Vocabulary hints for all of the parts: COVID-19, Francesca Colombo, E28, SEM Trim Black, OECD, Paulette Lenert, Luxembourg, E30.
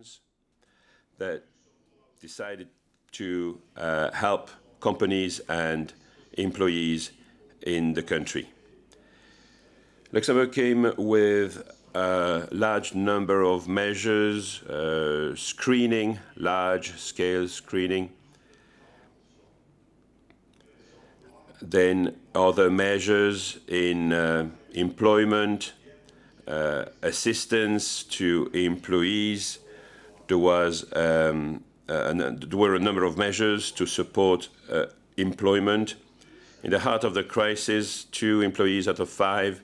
organizations that decided to help companies and employees in the country. Luxembourg came with a large number of measures, screening, large-scale screening, then other measures in employment, assistance to employees. There were a number of measures to support employment. In the heart of the crisis, 2 employees out of 5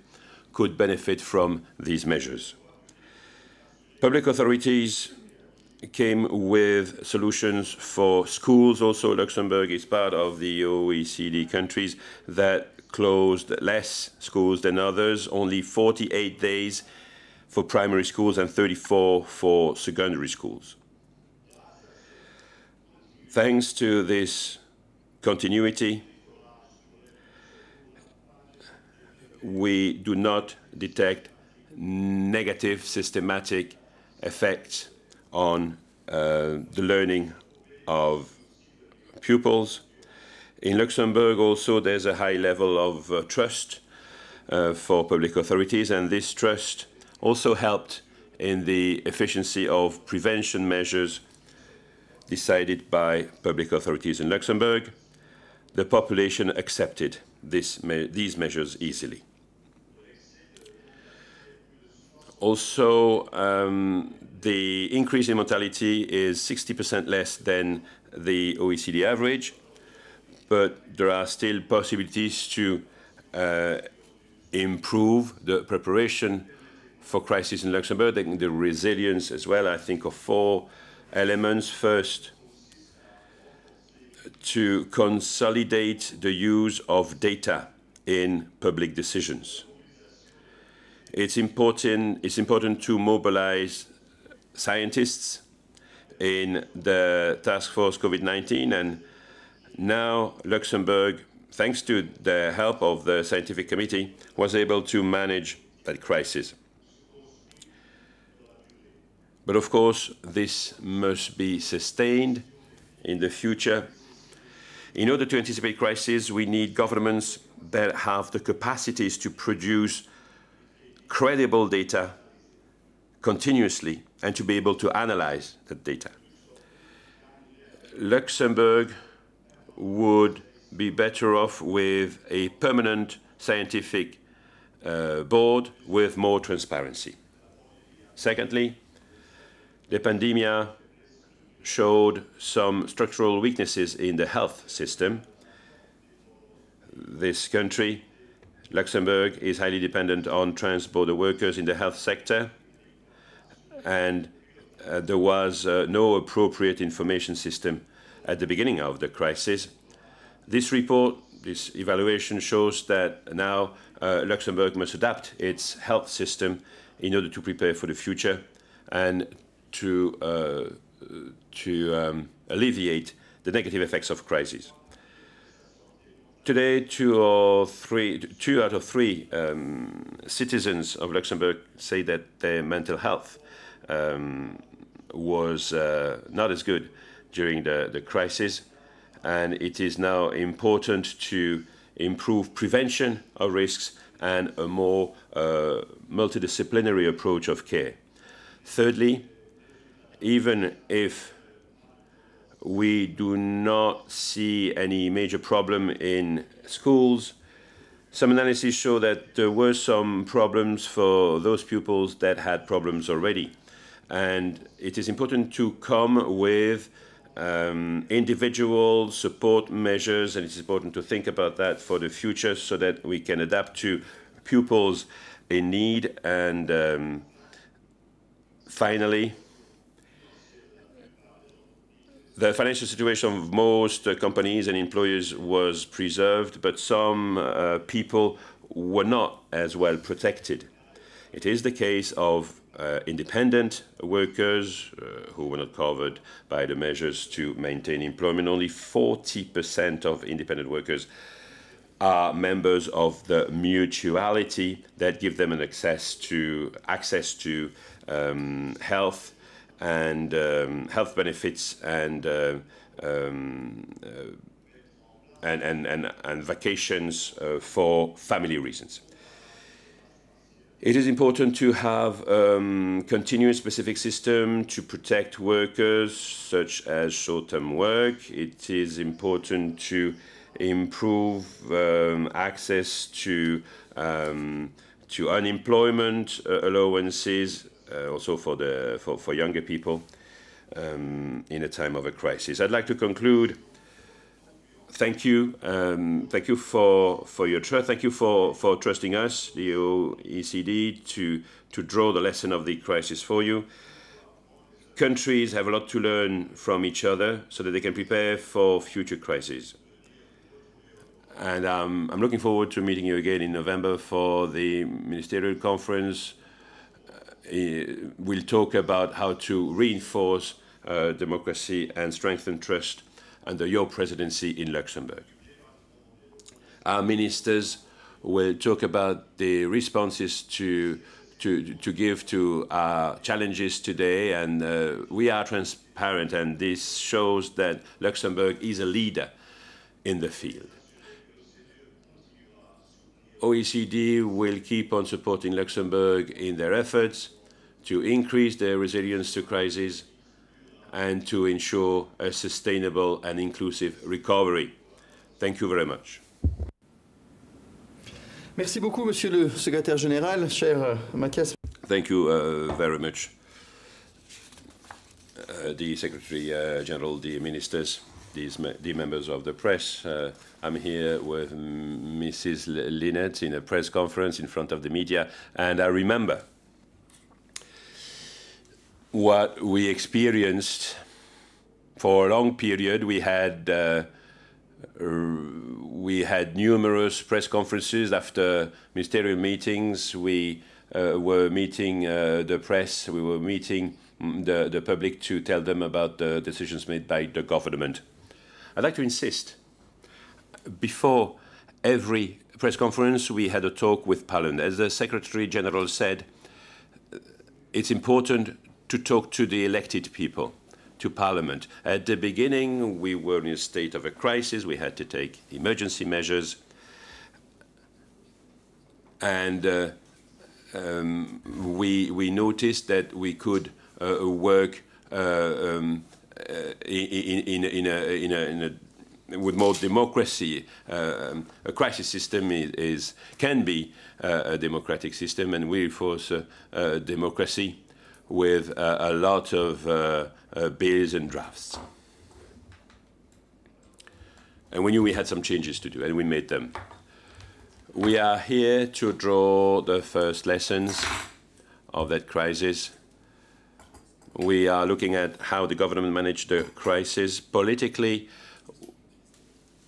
could benefit from these measures. Public authorities came with solutions for schools. Also, Luxembourg is part of the OECD countries that closed less schools than others, only 48 days for primary schools and 34 for secondary schools. Thanks to this continuity, we do not detect negative systematic effects on the learning of pupils. In Luxembourg also there's a high level of trust for public authorities, and this trust also helped in the efficiency of prevention measures decided by public authorities in Luxembourg. The population accepted these measures easily. Also, the increase in mortality is 60% less than the OECD average, but there are still possibilities to improve the preparation for crisis in Luxembourg, and the resilience as well. I think of 4 elements. First, to consolidate the use of data in public decisions. It's important to mobilize scientists in the task force COVID-19, and now Luxembourg, thanks to the help of the scientific committee, was able to manage that crisis. But of course, this must be sustained in the future. In order to anticipate crises, we need governments that have the capacities to produce credible data continuously and to be able to analyze that data. Luxembourg would be better off with a permanent scientific board with more transparency. Secondly, the pandemic showed some structural weaknesses in the health system. This country, Luxembourg, is highly dependent on transborder workers in the health sector, and there was no appropriate information system at the beginning of the crisis. This report, this evaluation, shows that now Luxembourg must adapt its health system in order to prepare for the future and to alleviate the negative effects of crises. Today, 2 out of 3 citizens of Luxembourg say that their mental health was not as good during the crisis, and it is now important to improve prevention of risks and a more multidisciplinary approach of care. Thirdly, even if we do not see any major problem in schools, some analyses show that there were some problems for those pupils that had problems already. And it is important to come with individual support measures, and it's important to think about that for the future so that we can adapt to pupils in need. And finally, the financial situation of most companies and employers was preserved, but some people were not as well protected. It is the case of independent workers who were not covered by the measures to maintain employment. Only 40% of independent workers are members of the mutuality that give them an access to health and health benefits and vacations for family reasons. It is important to have continuous specific system to protect workers, such as short-term work. It is important to improve access to unemployment allowances, also for younger people in a time of a crisis. I'd like to conclude. Thank you for your trust. Thank you for trusting us, the OECD, to draw the lesson of the crisis for you. Countries have a lot to learn from each other so that they can prepare for future crises. And I'm looking forward to meeting you again in November for the ministerial conference. We'll talk about how to reinforce democracy and strengthen trust under your presidency in Luxembourg. Our ministers will talk about the responses to give to our challenges today, and we are transparent, and this shows that Luxembourg is a leader in the field. OECD will keep on supporting Luxembourg in their efforts to increase their resilience to crises and to ensure a sustainable and inclusive recovery. Thank you very much. Merci beaucoup, Monsieur le Secrétaire Général, cher Mathias. Thank you very much, the Secretary General, the ministers, the members of the press. I'm here with Mrs. Lenert in a press conference in front of the media, and I remember what we experienced for a long period. We had numerous press conferences after ministerial meetings. We were meeting the press. We were meeting the public to tell them about the decisions made by the government. I'd like to insist. Before every press conference, we had a talk with Parliament. As the Secretary General said, it's important to talk to the elected people, to Parliament. At the beginning, we were in a state of a crisis. We had to take emergency measures. And we noticed that we could work with more democracy. A crisis system can be a democratic system, and we enforce democracy with a lot of bills and drafts. And we knew we had some changes to do, and we made them. We are here to draw the first lessons of that crisis. We are looking at how the government managed the crisis. Politically,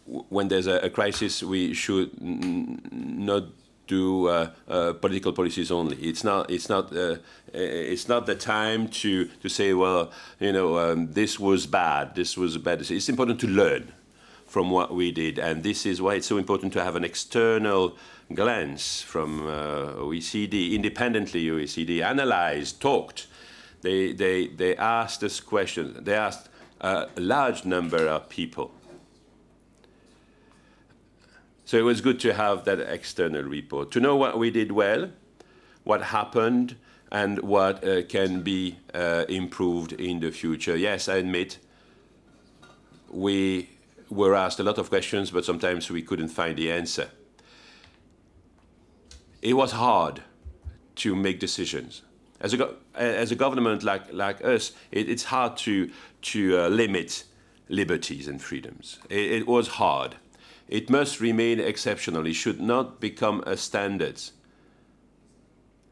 when there's a crisis, we should not do political policies only. It's not the time to say, well, you know, this was bad. This was a bad decision. It's important to learn from what we did, and this is why it's so important to have an external glance from OECD, independently OECD, analyzed, talked. They asked us questions. They asked a large number of people. So it was good to have that external report, to know what we did well, what happened, and what can be improved in the future. Yes, I admit, we were asked a lot of questions, but sometimes we couldn't find the answer. It was hard to make decisions. As a government like us, it's hard to limit liberties and freedoms. It was hard. It must remain exceptional. It should not become a standard.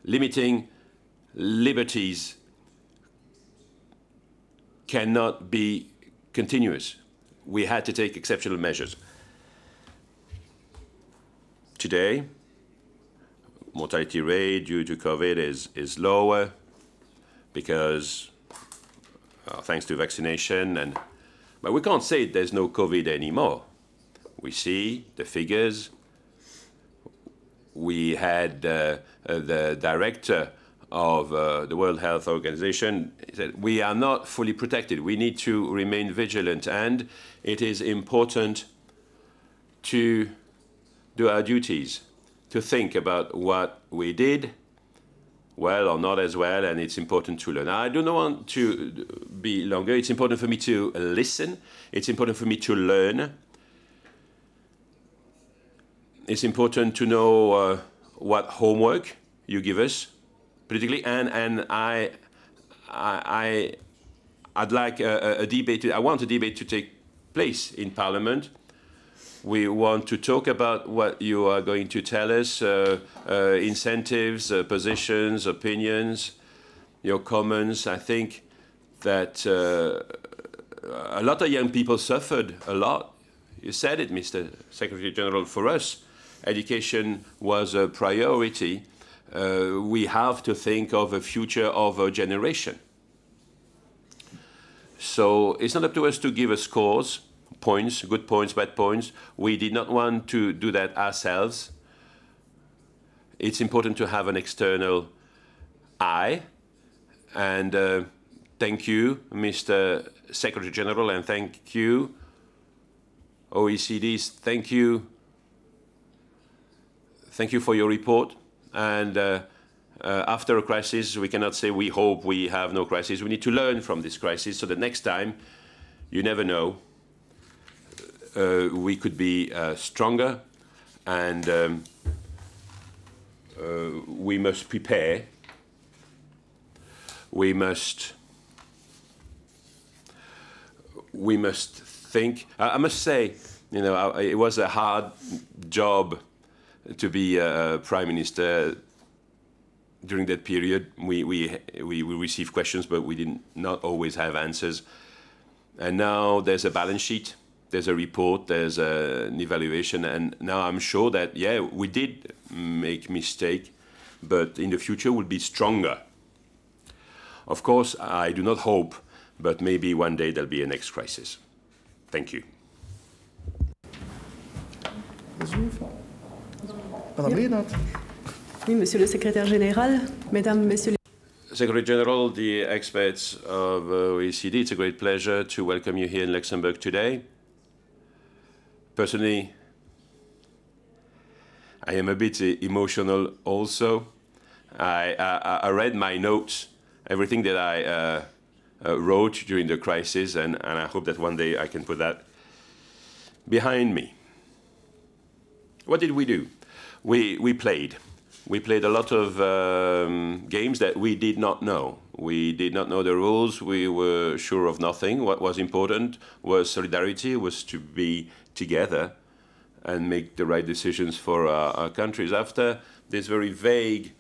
Limiting liberties cannot be continuous. We had to take exceptional measures. Today, mortality rate due to COVID is lower because, thanks to vaccination, but we can't say there's no COVID anymore. We see the figures. We had the director of the World Health Organization, that we are not fully protected. We need to remain vigilant, and it is important to do our duties, to think about what we did well or not as well, and it's important to learn. I do not want to be longer. It's important for me to listen. It's important for me to learn. It's important to know what homework you give us politically, and I'd like a debate. I want a debate to take place in Parliament. We want to talk about what you are going to tell us, incentives, positions, opinions, your comments. I think that a lot of young people suffered a lot. You said it, Mr. Secretary General. For us, education was a priority. We have to think of a future of a generation. So it's not up to us to give us scores, points, good points, bad points. We did not want to do that ourselves. It's important to have an external eye. And thank you, Mr. Secretary General, and thank you, OECDs. Thank you. Thank you for your report. And after a crisis, we cannot say we hope we have no crisis. We need to learn from this crisis so that next time, you never know, we could be stronger, and we must prepare. We must think. I must say, you know, it was a hard job to be prime minister during that period. We received questions, but we did not always have answers. And now there's a balance sheet, there's a report, there's an evaluation, and now I'm sure that, yeah, we did make mistake, but in the future we'll be stronger. Of course, I do not hope, but maybe one day there'll be a next crisis. Thank you. Oui, Monsieur le Secrétaire Général, Mesdames, Messieurs les... Secretary General, the experts of OECD, it's a great pleasure to welcome you here in Luxembourg today. Personally, I am a bit emotional also. I read my notes, everything that I wrote during the crisis, and I hope that one day I can put that behind me. What did we do? We played. We played a lot of games that we did not know. We did not know the rules. We were sure of nothing. What was important was solidarity, was to be together and make the right decisions for our countries. After this very vague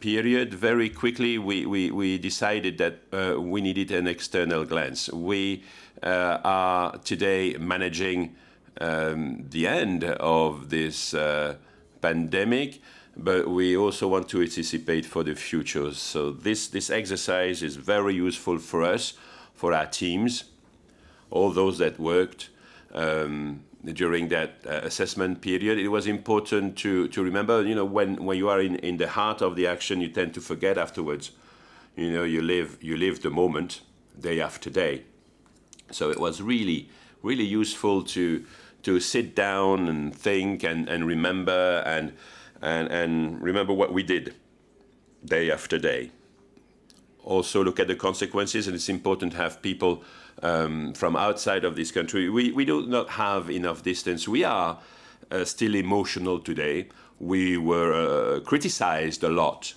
period, very quickly we decided that we needed an external glance. We are today managing the end of this pandemic, but we also want to anticipate for the future. So this exercise is very useful for us, for our teams, all those that worked during that assessment period. It was important to remember, you know, when you are in the heart of the action, you tend to forget afterwards. You know, you live the moment day after day. So it was really useful to sit down and think and remember and remember what we did day after day. Also look at the consequences, and it's important to have people from outside of this country. We do not have enough distance. We are still emotional today. We were criticized a lot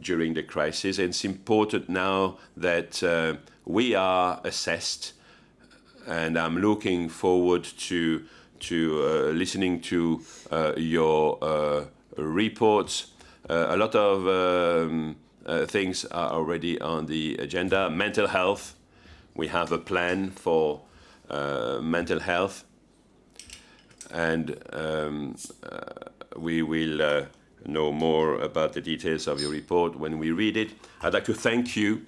during the crisis, and it's important now that we are assessed, and I'm looking forward to listening to your reports. A lot of things are already on the agenda. Mental health. We have a plan for mental health, and we will know more about the details of your report when we read it. I'd like to thank you.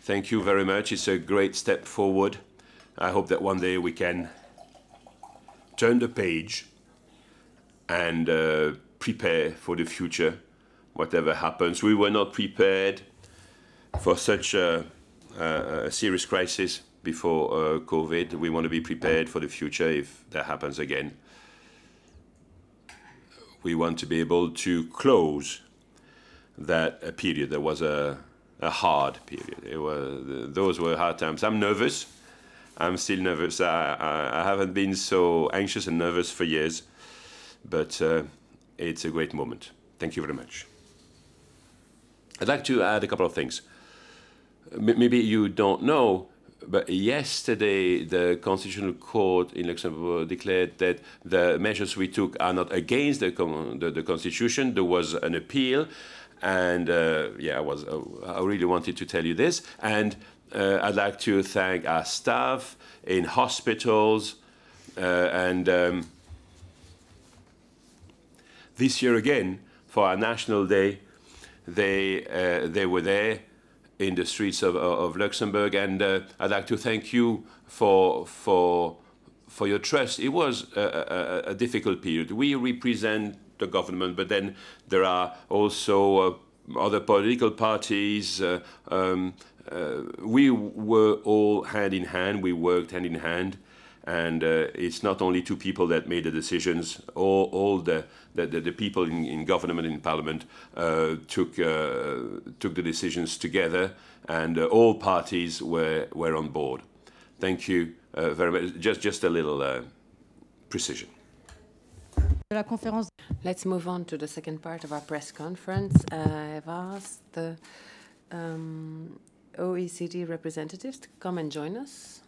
Thank you very much. It's a great step forward. I hope that one day we can turn the page and prepare for the future whatever happens. We were not prepared for such a serious crisis before COVID. We want to be prepared for the future if that happens again. We want to be able to close that period. There was a hard period. It was, those were hard times. I'm nervous. I'm still nervous. I haven't been so anxious and nervous for years, but it's a great moment. Thank you very much. I'd like to add a couple of things. Maybe you don't know, but yesterday the Constitutional Court in Luxembourg declared that the measures we took are not against the Constitution. There was an appeal, and yeah, I really wanted to tell you this. And I'd like to thank our staff in hospitals, and this year again for our National Day, they were there in the streets of Luxembourg, and I'd like to thank you for your trust. It was a difficult period. We represent the government, but then there are also other political parties. We were all hand in hand. We worked hand in hand, and it's not only two people that made the decisions. All the people in government, in parliament, took the decisions together, and all parties were on board. Thank you very much. Just a little precision. Let's move on to the second part of our press conference. I've asked the OECD representatives to come and join us.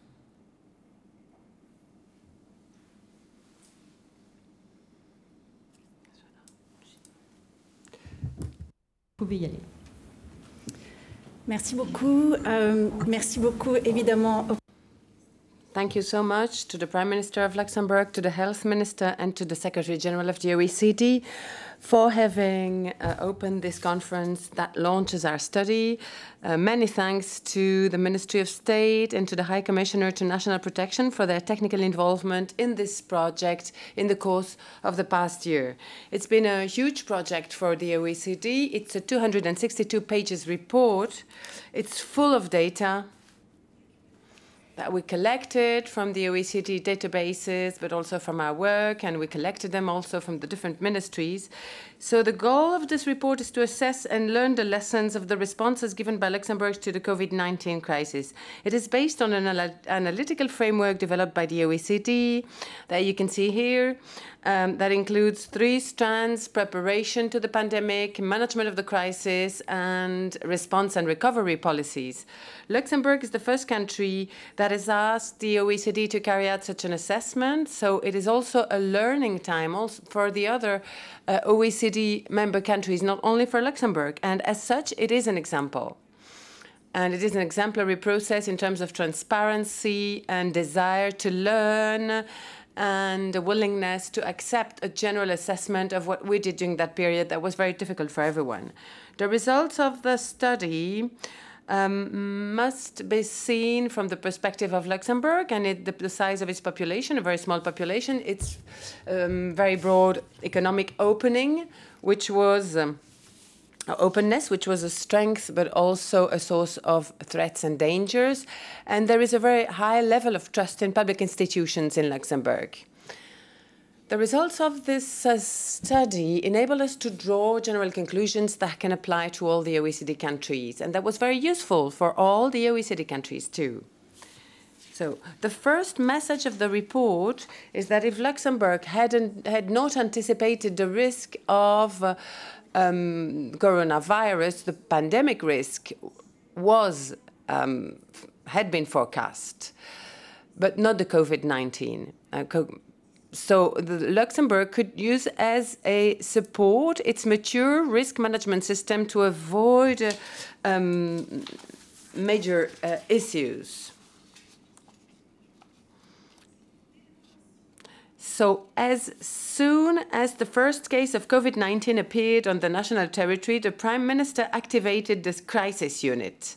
Merci beaucoup, évidemment. Thank you so much to the Prime Minister of Luxembourg, to the Health Minister, and to the Secretary General of the OECD for having opened this conference that launches our study. Many thanks to the Ministry of State and to the High Commissioner to National Protection for their technical involvement in this project in the course of the past year. It's been a huge project for the OECD. It's a 262 pages report. It's full of data that we collected from the OECD databases, but also from our work, and we collected them also from the different ministries. So the goal of this report is to assess and learn the lessons of the responses given by Luxembourg to the COVID-19 crisis. It is based on an analytical framework developed by the OECD that you can see here, that includes three strands: preparation to the pandemic, management of the crisis, and response and recovery policies. Luxembourg is the first country that has asked the OECD to carry out such an assessment, so it is also a learning time also for the other OECD member countries, not only for Luxembourg, and as such it is an example. And it is an exemplary process in terms of transparency and desire to learn and a willingness to accept a general assessment of what we did during that period that was very difficult for everyone. The results of the study must be seen from the perspective of Luxembourg and the size of its population, a very small population, its very broad economic openness, which was a strength, but also a source of threats and dangers. And there is a very high level of trust in public institutions in Luxembourg. The results of this study enable us to draw general conclusions that can apply to all the OECD countries, and that was very useful for all the OECD countries too. So the first message of the report is that if Luxembourg had not anticipated the risk of coronavirus, the pandemic risk had been forecast, but not the COVID-19. So Luxembourg could use as a support its mature risk management system to avoid major issues. So as soon as the first case of COVID-19 appeared on the national territory, the Prime Minister activated this crisis unit.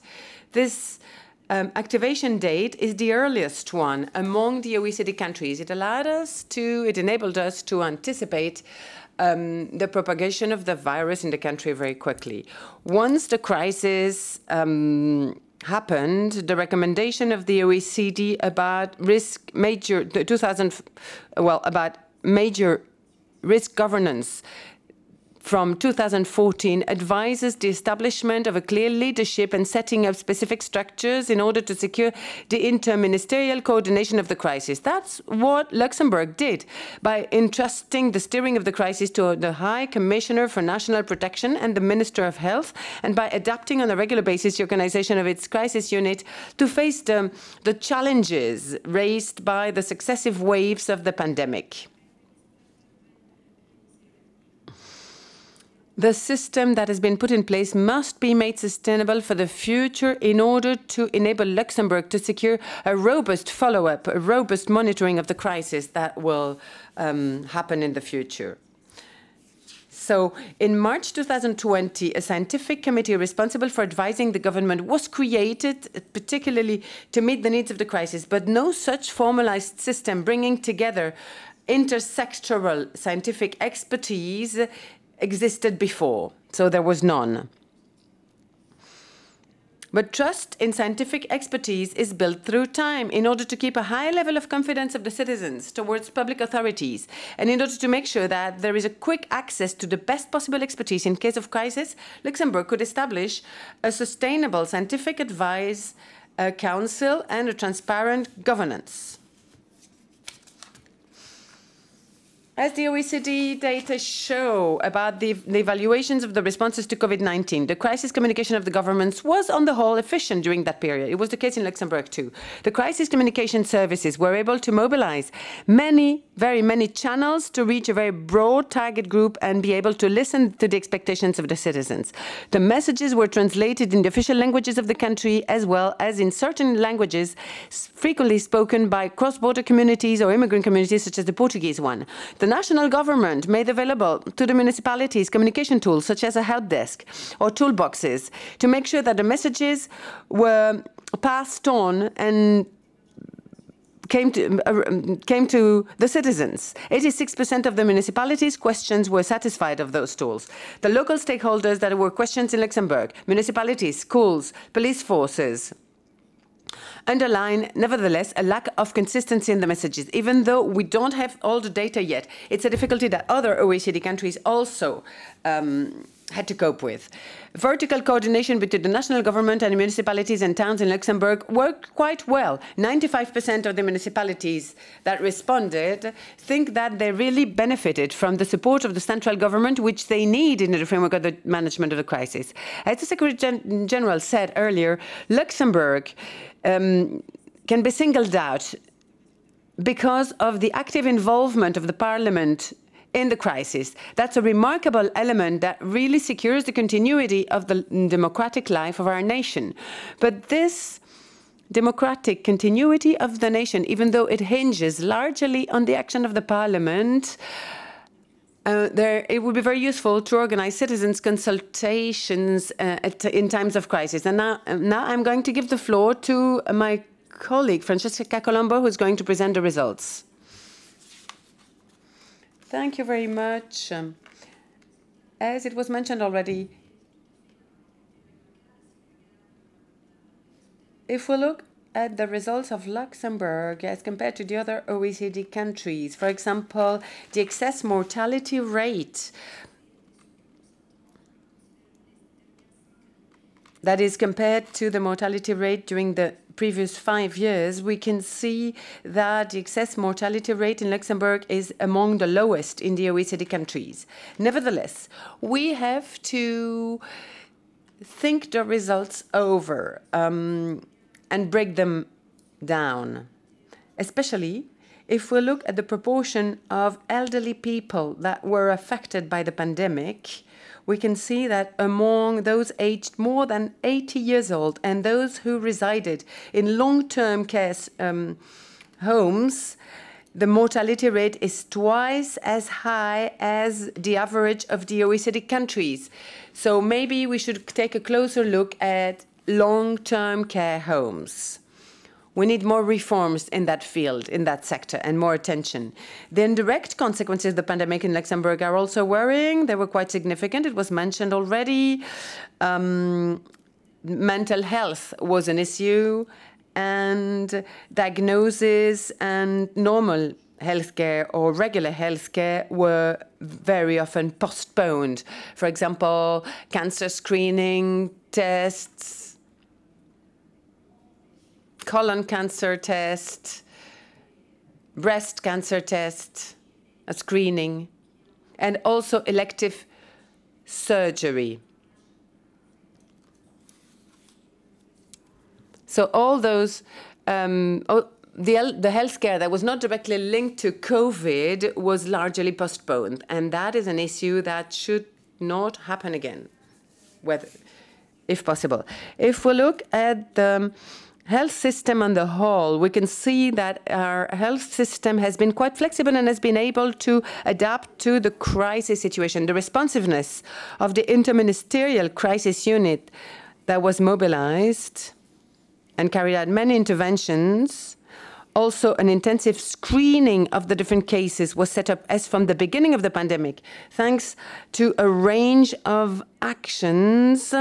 This activation date is the earliest one among the OECD countries. It enabled us to anticipate the propagation of the virus in the country very quickly. Once the crisis happened, the recommendation of the OECD about major risk governance from 2014 advises the establishment of a clear leadership and setting up specific structures in order to secure the interministerial coordination of the crisis. That's what Luxembourg did by entrusting the steering of the crisis to the High Commissioner for National Protection and the Minister of Health, and by adapting on a regular basis the organization of its crisis unit to face the challenges raised by the successive waves of the pandemic. The system that has been put in place must be made sustainable for the future in order to enable Luxembourg to secure a robust follow-up, a robust monitoring of the crisis that will happen in the future. So, in March 2020, a scientific committee responsible for advising the government was created, particularly to meet the needs of the crisis, but no such formalized system bringing together intersectoral scientific expertise existed before, so there was none. But trust in scientific expertise is built through time in order to keep a high level of confidence of the citizens towards public authorities, and in order to make sure that there is a quick access to the best possible expertise in case of crisis. Luxembourg could establish a sustainable scientific advice council and a transparent governance. As the OECD data show about the evaluations of the responses to COVID-19, the crisis communication of the governments was, on the whole, efficient during that period. It was the case in Luxembourg, too. The crisis communication services were able to mobilize many, very many channels to reach a very broad target group and be able to listen to the expectations of the citizens. The messages were translated in the official languages of the country, as well as in certain languages frequently spoken by cross-border communities or immigrant communities, such as the Portuguese one. The national government made available to the municipalities communication tools such as a help desk or toolboxes to make sure that the messages were passed on and came to the citizens. 86% of the municipalities' questions were satisfied of those tools. The local stakeholders that were questioned in Luxembourg, municipalities, schools, police forces, underline, nevertheless, a lack of consistency in the messages. Even though we don't have all the data yet, it's a difficulty that other OECD countries also had to cope with. Vertical coordination between the national government and municipalities and towns in Luxembourg worked quite well. 95% of the municipalities that responded think that they really benefited from the support of the central government, which they need in the framework of the management of the crisis. As the Secretary-General said earlier, Luxembourg can be singled out because of the active involvement of the Parliament in the crisis. That's a remarkable element that really secures the continuity of the democratic life of our nation. But this democratic continuity of the nation, even though it hinges largely on the action of the Parliament, it would be very useful to organize citizens' consultations in times of crisis. And now I'm going to give the floor to my colleague, Francesca Colombo, who's going to present the results. Thank you very much. As it was mentioned already, if we look at the results of Luxembourg as compared to the other OECD countries, for example, the excess mortality rate that is compared to the mortality rate during the previous 5 years, we can see that the excess mortality rate in Luxembourg is among the lowest in the OECD countries. Nevertheless, we have to think the results over and break them down, especially if we look at the proportion of elderly people that were affected by the pandemic. We can see that among those aged more than 80 years old and those who resided in long-term care homes, the mortality rate is twice as high as the average of the OECD countries. So maybe we should take a closer look at long-term care homes. We need more reforms in that field, in that sector, and more attention. The indirect consequences of the pandemic in Luxembourg are also worrying. They were quite significant. It was mentioned already. Mental health was an issue, and diagnosis and normal healthcare or regular healthcare were very often postponed. For example, cancer screening tests, colon cancer test, breast cancer test, a screening, and also elective surgery. So all those, the healthcare that was not directly linked to COVID was largely postponed, and that is an issue that should not happen again, if possible. If we look at the health system on the whole, we can see that our health system has been quite flexible and has been able to adapt to the crisis situation. The responsiveness of the interministerial crisis unit that was mobilized and carried out many interventions. Also, an intensive screening of the different cases was set up as from the beginning of the pandemic, thanks to a range of actions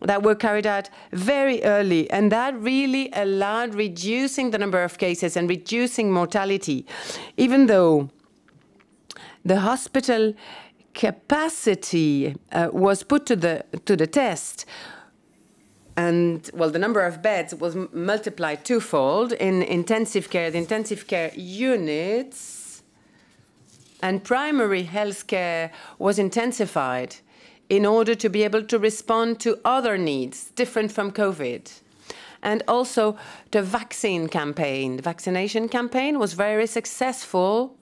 that were carried out very early. And that really allowed reducing the number of cases and reducing mortality. Even though the hospital capacity was put to the test, and, well, the number of beds was multiplied twofold in intensive care, the intensive care units, and primary health care was intensified in order to be able to respond to other needs different from COVID. And also the vaccine campaign. The vaccination campaign was very successful,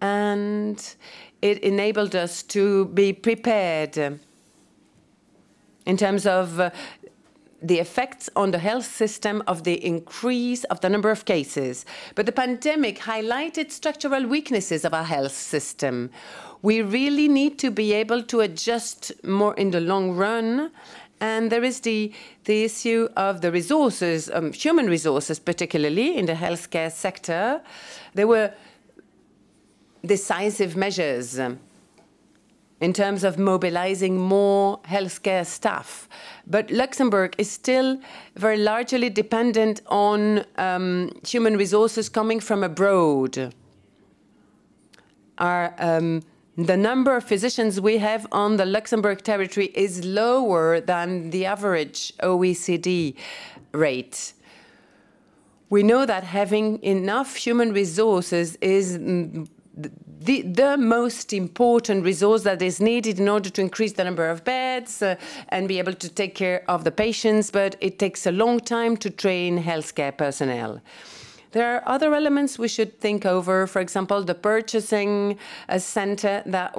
and it enabled us to be prepared in terms of the effects on the health system of the increase of the number of cases. But the pandemic highlighted structural weaknesses of our health system. We really need to be able to adjust more in the long run. And there is the issue of the resources, human resources, particularly in the healthcare sector. There were decisive measures in terms of mobilizing more healthcare staff. But Luxembourg is still very largely dependent on human resources coming from abroad. The number of physicians we have on the Luxembourg territory is lower than the average OECD rate. We know that having enough human resources is the most important resource that is needed in order to increase the number of beds and be able to take care of the patients, but it takes a long time to train healthcare personnel. There are other elements we should think over, for example, the purchasing center that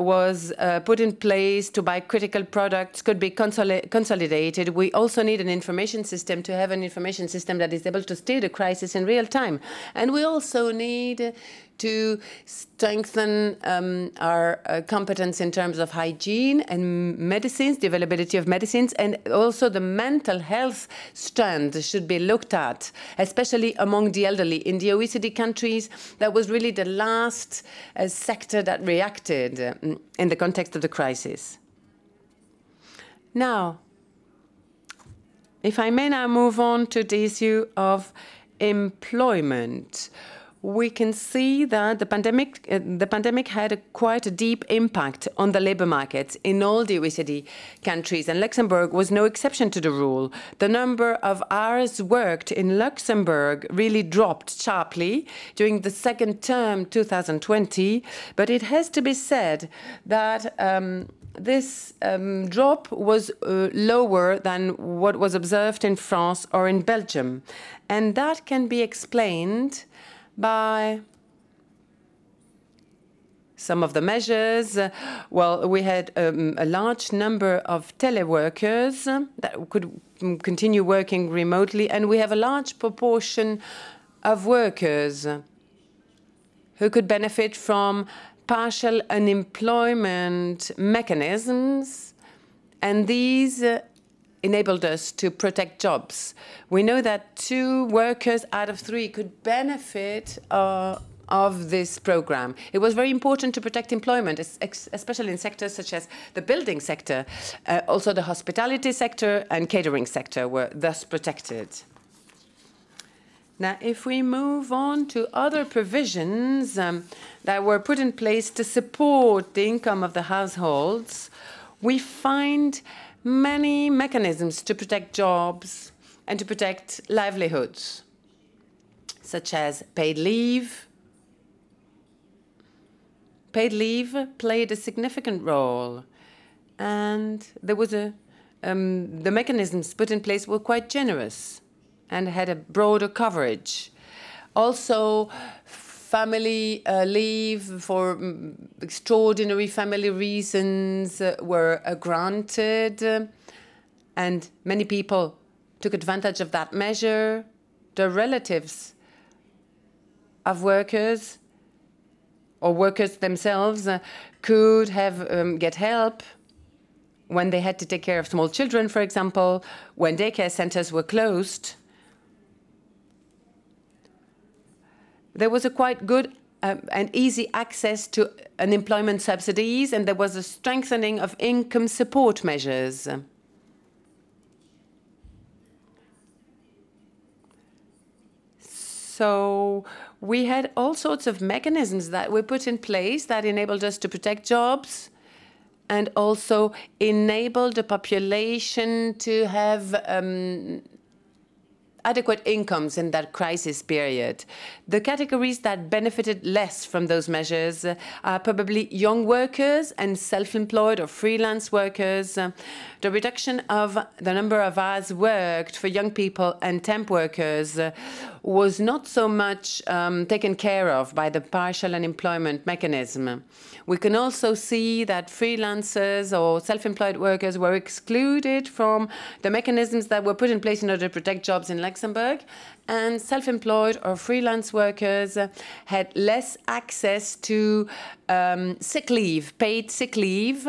was put in place to buy critical products could be consolidated. We also need an information system to have an information system that is able to steer the crisis in real time. And we also need to strengthen our competence in terms of hygiene and medicines, the availability of medicines, and also the mental health strand should be looked at, especially among the elderly. In the OECD countries, that was really the last sector that reacted in the context of the crisis. Now, if I may now move on to the issue of employment. We can see that the pandemic had quite a deep impact on the labor markets in all the OECD countries, and Luxembourg was no exception to the rule. The number of hours worked in Luxembourg really dropped sharply during the second term, 2020, but it has to be said that this drop was lower than what was observed in France or in Belgium. And that can be explained by some of the measures. Well, we had a large number of teleworkers that could continue working remotely, and we have a large proportion of workers who could benefit from partial unemployment mechanisms And these enabled us to protect jobs. We know that 2 workers out of 3 could benefit of this program. It was very important to protect employment, especially in sectors such as the building sector. Also the hospitality sector and catering sector were thus protected. Now, if we move on to other provisions that were put in place to support the income of the households, we find many mechanisms to protect jobs and to protect livelihoods, such as paid leave. Paid leave played a significant role, and there was the mechanisms put in place were quite generous and had a broader coverage. Also, family leave for extraordinary family reasons were granted, and many people took advantage of that measure. The relatives of workers or workers themselves could have get help when they had to take care of small children, for example, when daycare centers were closed. There was a quite good and easy access to unemployment subsidies, and there was a strengthening of income support measures. So we had all sorts of mechanisms that were put in place that enabled us to protect jobs and also enabled the population to have adequate incomes in that crisis period. The categories that benefited less from those measures are probably young workers and self-employed or freelance workers. The reduction of the number of hours worked for young people and temp workers was not so much taken care of by the partial unemployment mechanism. We can also see that freelancers or self-employed workers were excluded from the mechanisms that were put in place in order to protect jobs in Luxembourg, and self-employed or freelance workers had less access to sick leave, paid sick leave,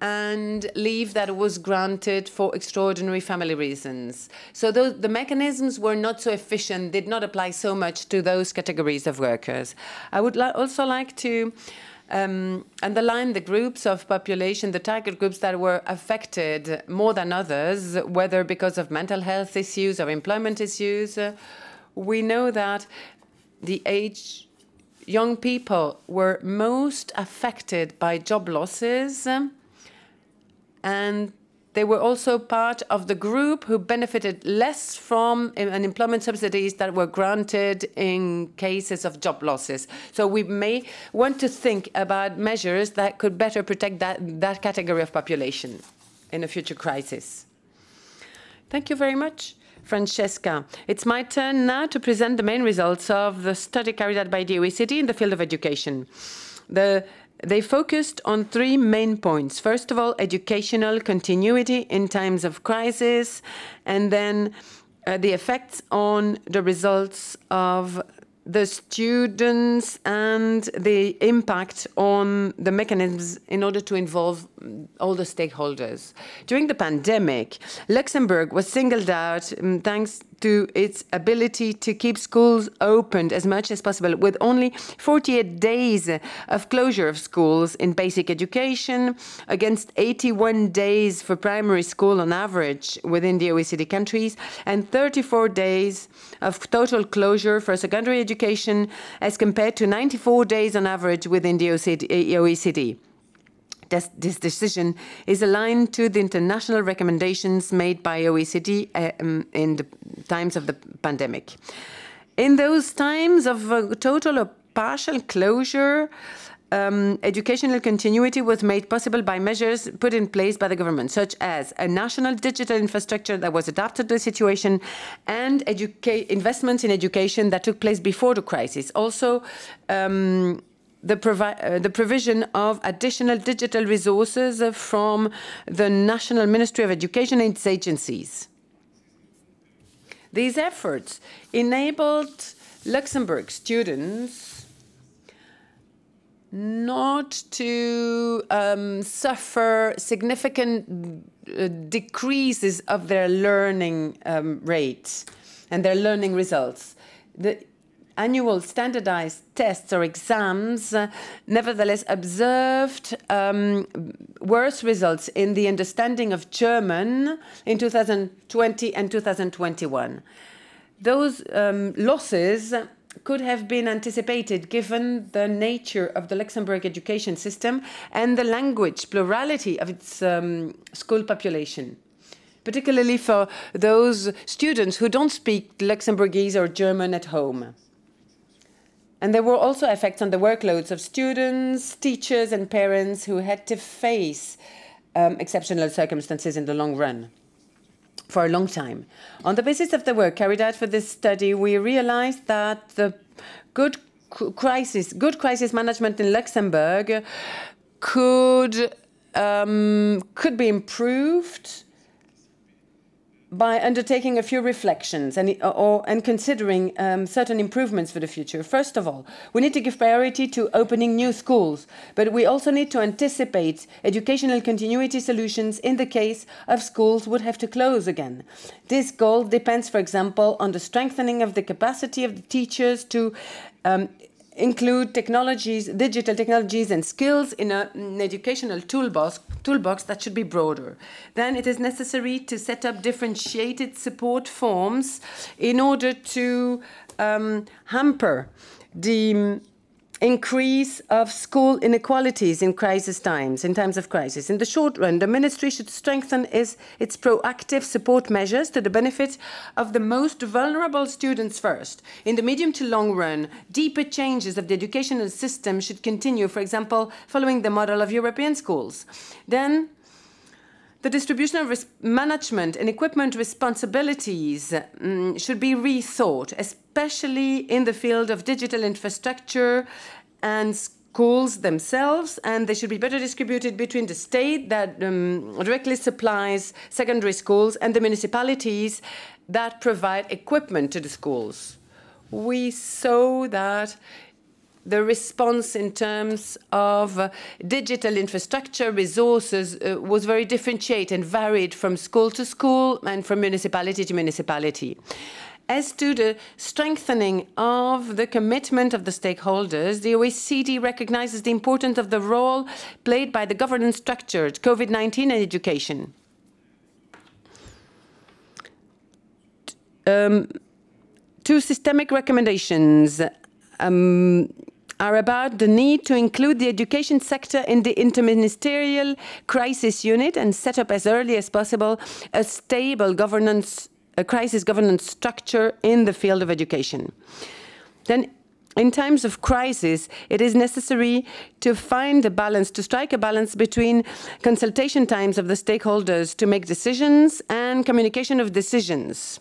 and leave that was granted for extraordinary family reasons. So the mechanisms were not so efficient, did not apply so much to those categories of workers. I would also like to underline the groups of population, the target groups that were affected more than others, whether because of mental health issues or employment issues. We know that young people were most affected by job losses, and they were also part of the group who benefited less from unemployment subsidies that were granted in cases of job losses. So we may want to think about measures that could better protect that category of population in a future crisis. Thank you very much, Francesca. It's my turn now to present the main results of the study carried out by the OECD in the field of education. They focused on 3 main points. First of all, educational continuity in times of crisis, and then the effects on the results of the students and the impact on the mechanisms in order to involve all the stakeholders. During the pandemic, Luxembourg was singled out thanks to its ability to keep schools open as much as possible, with only 48 days of closure of schools in basic education against 81 days for primary school on average within the OECD countries, and 34 days of total closure for secondary education as compared to 94 days on average within the OECD. This decision is aligned to the international recommendations made by OECD in the times of the pandemic. In those times of total or partial closure, educational continuity was made possible by measures put in place by the government, such as a national digital infrastructure that was adapted to the situation and investments in education that took place before the crisis. Also, the provision of additional digital resources from the National Ministry of Education and its agencies. These efforts enabled Luxembourg students not to suffer significant decreases of their learning rates and their learning results. The annual standardized tests or exams nevertheless observed worse results in the understanding of German in 2020 and 2021. Those losses could have been anticipated given the nature of the Luxembourg education system and the language plurality of its school population, particularly for those students who don't speak Luxembourgese or German at home. And there were also effects on the workloads of students, teachers and parents who had to face exceptional circumstances in the long run. For a long time. On the basis of the work carried out for this study, we realized that the good crisis management in Luxembourg could be improved by undertaking a few reflections and considering certain improvements for the future. First of all, we need to give priority to opening new schools, but we also need to anticipate educational continuity solutions in the case of schools would have to close again. This goal depends, for example, on the strengthening of the capacity of the teachers to include technologies, digital technologies and skills in an educational toolbox that should be broader. Then it is necessary to set up differentiated support forms in order to hamper the increase of school inequalities in crisis times, in times of crisis. In the short run, the Ministry should strengthen its proactive support measures to the benefit of the most vulnerable students first. In the medium to long run, deeper changes of the educational system should continue, for example, following the model of European schools. Then, the distribution of management and equipment responsibilities should be rethought, especially in the field of digital infrastructure and schools themselves, and they should be better distributed between the state that directly supplies secondary schools and the municipalities that provide equipment to the schools. We saw that the response in terms of digital infrastructure resources was very differentiated and varied from school to school and from municipality to municipality. As to the strengthening of the commitment of the stakeholders, the OECD recognizes the importance of the role played by the governance structure, COVID-19 and education. Two systemic recommendations are about the need to include the education sector in the interministerial crisis unit and set up as early as possible a stable governance, a crisis governance structure in the field of education. Then, in times of crisis, it is necessary to find a balance, to strike a balance between consultation times of the stakeholders to make decisions and communication of decisions.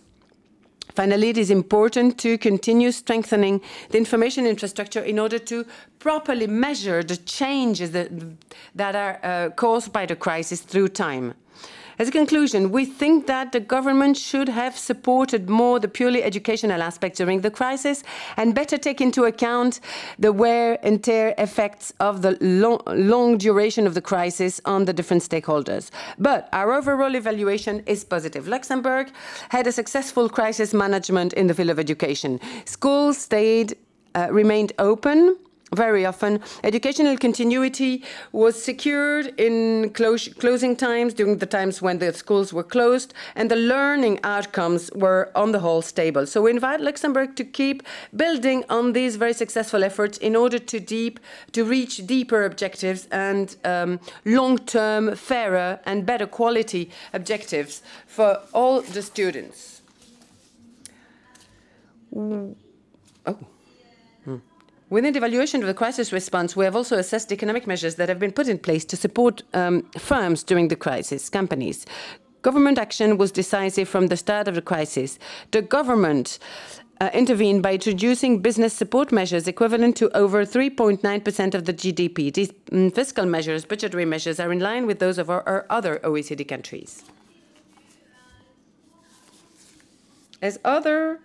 Finally, it is important to continue strengthening the information infrastructure in order to properly measure the changes that are caused by the crisis through time. As a conclusion, we think that the government should have supported more the purely educational aspects during the crisis and better take into account the wear and tear effects of the long duration of the crisis on the different stakeholders. But our overall evaluation is positive. Luxembourg had a successful crisis management in the field of education. Schools remained open. Very often, educational continuity was secured in closing times, during the times when the schools were closed, and the learning outcomes were on the whole stable. So we invite Luxembourg to keep building on these very successful efforts in order to reach deeper objectives and long-term, fairer and better quality objectives for all the students. Within the evaluation of the crisis response, we have also assessed economic measures that have been put in place to support firms during the crisis, companies. Government action was decisive from the start of the crisis. The government intervened by introducing business support measures equivalent to over 3.9% of the GDP. These fiscal measures, budgetary measures, are in line with those of our other OECD countries. As other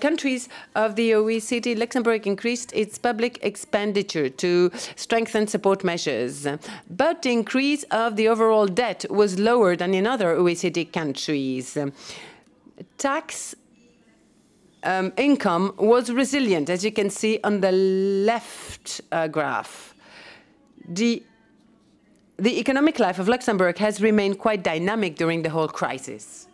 countries of the OECD, Luxembourg increased its public expenditure to strengthen support measures. But the increase of the overall debt was lower than in other OECD countries. Tax income was resilient, as you can see on the left graph. The economic life of Luxembourg has remained quite dynamic during the whole crisis.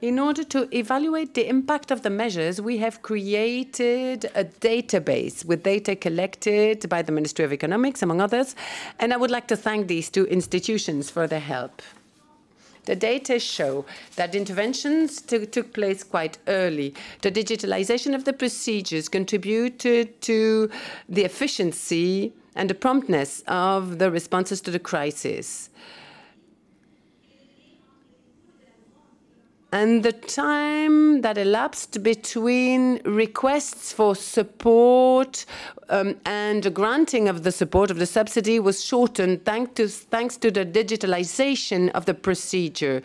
In order to evaluate the impact of the measures, we have created a database with data collected by the Ministry of Economics, among others, and I would like to thank these two institutions for their help. The data show that interventions took place quite early. The digitalization of the procedures contributed to the efficiency and the promptness of the responses to the crisis. And the time that elapsed between requests for support and the granting of the support of the subsidy was shortened thanks to the digitalization of the procedure.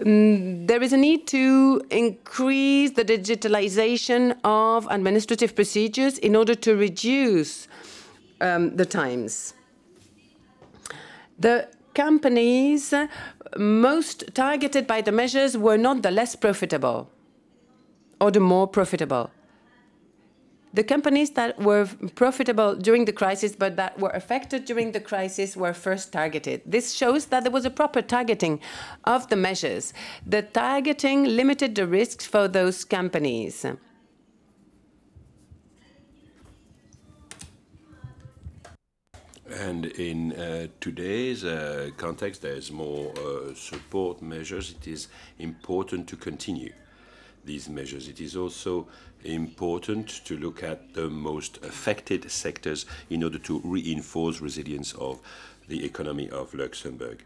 There is a need to increase the digitalization of administrative procedures in order to reduce the times. The companies most targeted by the measures were not the less profitable or the more profitable. The companies that were profitable during the crisis but that were affected during the crisis were first targeted. This shows that there was a proper targeting of the measures. The targeting limited the risks for those companies. And in today's context, there's more support measures. It is important to continue these measures. It is also important to look at the most affected sectors in order to reinforce resilience of the economy of Luxembourg.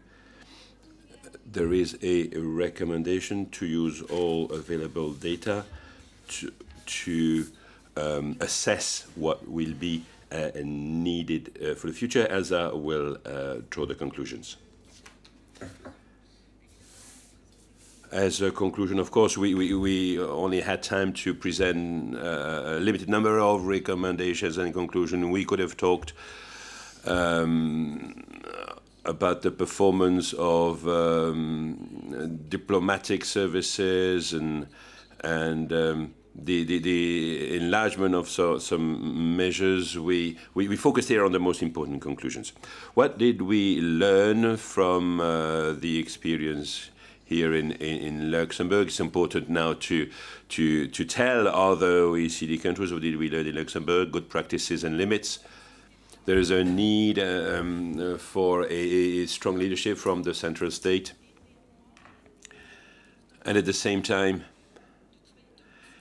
There is a recommendation to use all available data to assess what will be needed for the future, as I will draw the conclusions. As a conclusion, of course, we only had time to present a limited number of recommendations, and in conclusion, we could have talked about the performance of diplomatic services and the enlargement of some measures. We focused here on the most important conclusions. What did we learn from the experience here in Luxembourg? It's important now to tell other OECD countries what did we learn in Luxembourg, good practices and limits. There is a need for a strong leadership from the central state. And at the same time,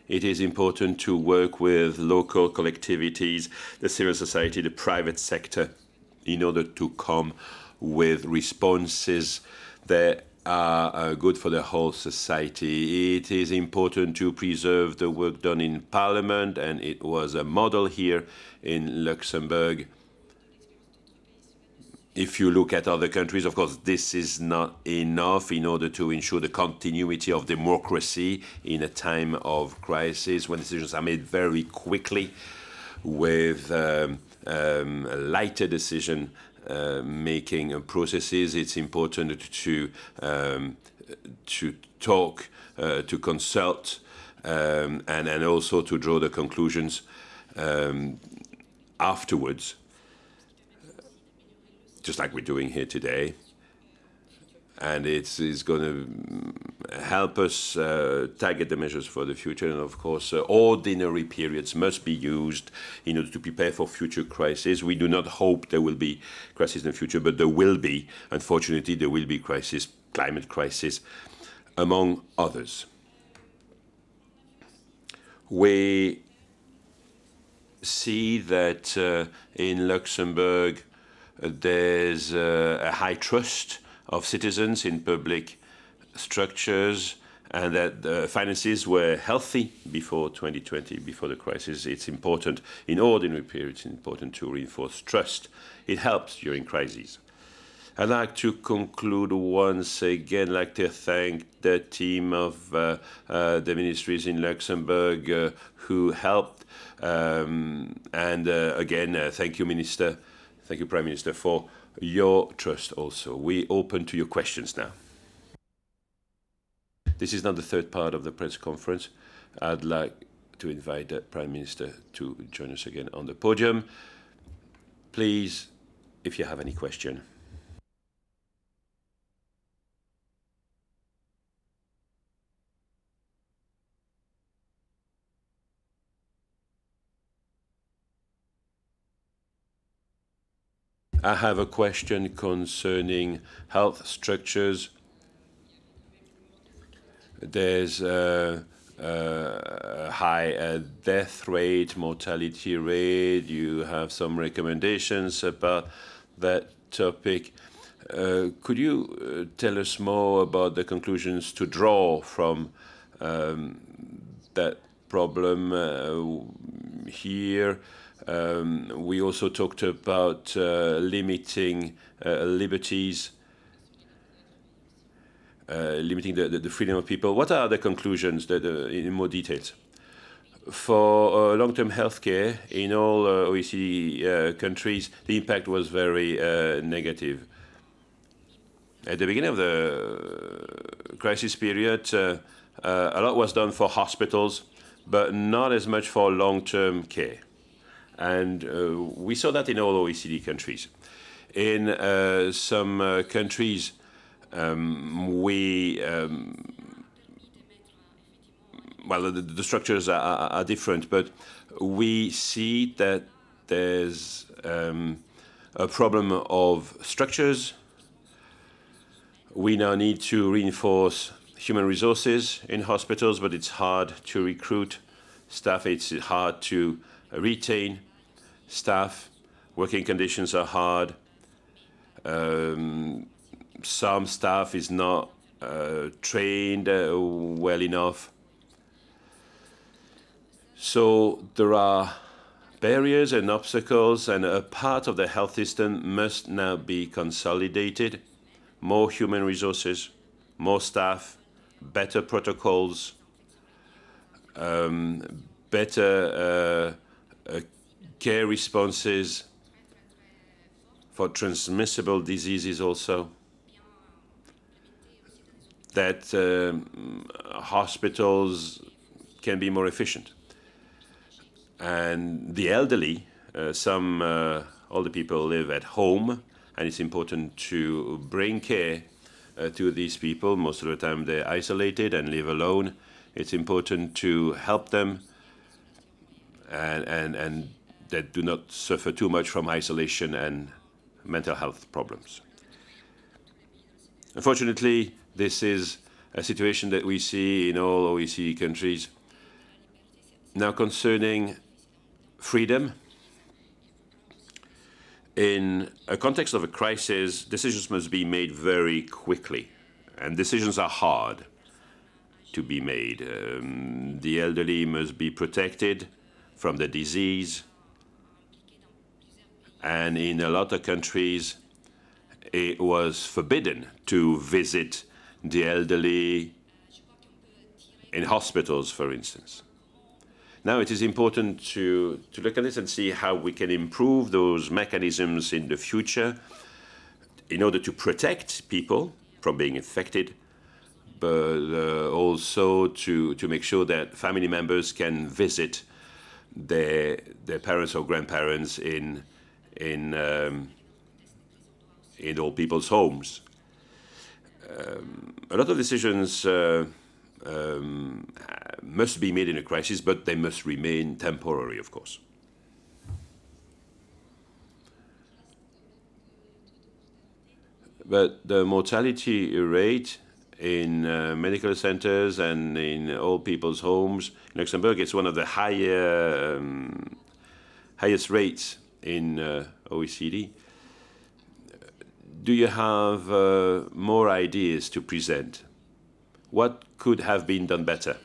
it is important to work with local collectivities, the civil society, the private sector, in order to come with responses that are good for the whole society. It is important to preserve the work done in Parliament, and it was a model here in Luxembourg. If you look at other countries, of course, this is not enough in order to ensure the continuity of democracy in a time of crisis, when decisions are made very quickly with lighter decision-making processes. It's important to talk, to consult, and also to draw the conclusions afterwards, just like we're doing here today. And it's going to help us target the measures for the future. And of course, ordinary periods must be used in order to prepare for future crises. We do not hope there will be crises in the future, but there will be. Unfortunately, there will be crises, climate crisis, among others. We see that in Luxembourg, there's a high trust of citizens in public structures, and that the finances were healthy before 2020, before the crisis. It's important, in ordinary periods, it's important to reinforce trust. It helps during crises. I'd like to conclude once again, like to thank the team of the ministries in Luxembourg who helped. Again, thank you, Minister. Thank you, Prime Minister, for your trust also. We open to your questions now. This is now the third part of the press conference. I'd like to invite the Prime Minister to join us again on the podium. Please, if you have any question. I have a question concerning health structures. There's a high death rate, mortality rate. You have some recommendations about that topic. Could you tell us more about the conclusions to draw from that problem here? We also talked about limiting liberties, limiting the freedom of people. What are the conclusions that, in more details? For long-term healthcare in all OECD countries, the impact was very negative. At the beginning of the crisis period, a lot was done for hospitals, but not as much for long-term care. And we saw that in all OECD countries. In some countries, the structures are different, but we see that there's a problem of structures. We now need to reinforce human resources in hospitals, but it's hard to recruit staff. It's hard to retain staff. Working conditions are hard. Some staff is not trained well enough. So there are barriers and obstacles, and a part of the health system must now be consolidated. More human resources, more staff, better protocols, better care responses for transmissible diseases also, that hospitals can be more efficient. And the elderly, some older people live at home, and it's important to bring care to these people. Most of the time they're isolated and live alone. It's important to help them and that do not suffer too much from isolation and mental health problems. Unfortunately, this is a situation that we see in all OECD countries. Now, concerning freedom, in a context of a crisis, decisions must be made very quickly, and decisions are hard to be made. The elderly must be protected from the disease, and in a lot of countries it was forbidden to visit the elderly in hospitals, for instance. Now it is important to look at this and see how we can improve those mechanisms in the future in order to protect people from being infected, but also to make sure that family members can visit their parents or grandparents in old people's homes. A lot of decisions must be made in a crisis, but they must remain temporary, of course. But the mortality rate in medical centers and in old people's homes in Luxembourg, it's one of the highest rates in OECD. Do you have more ideas to present? What could have been done better?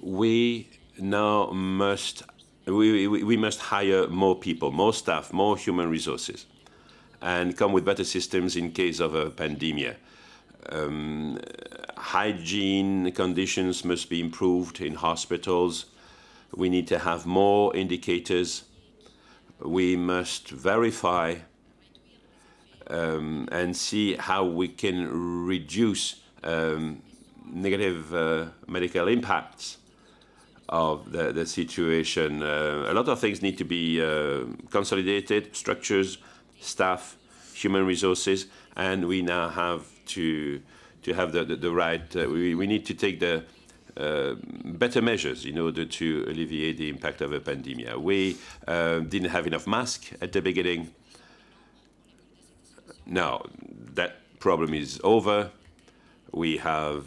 We now must we must hire more people, more staff, more human resources, and come with better systems in case of a pandemic. Hygiene conditions must be improved in hospitals. We need to have more indicators. We must verify and see how we can reduce negative medical impacts of the situation. A lot of things need to be consolidated: structures, staff, human resources, and we now have to have the right. We need to take the better measures in order to alleviate the impact of a pandemic. We didn't have enough masks at the beginning. Now that problem is over. We have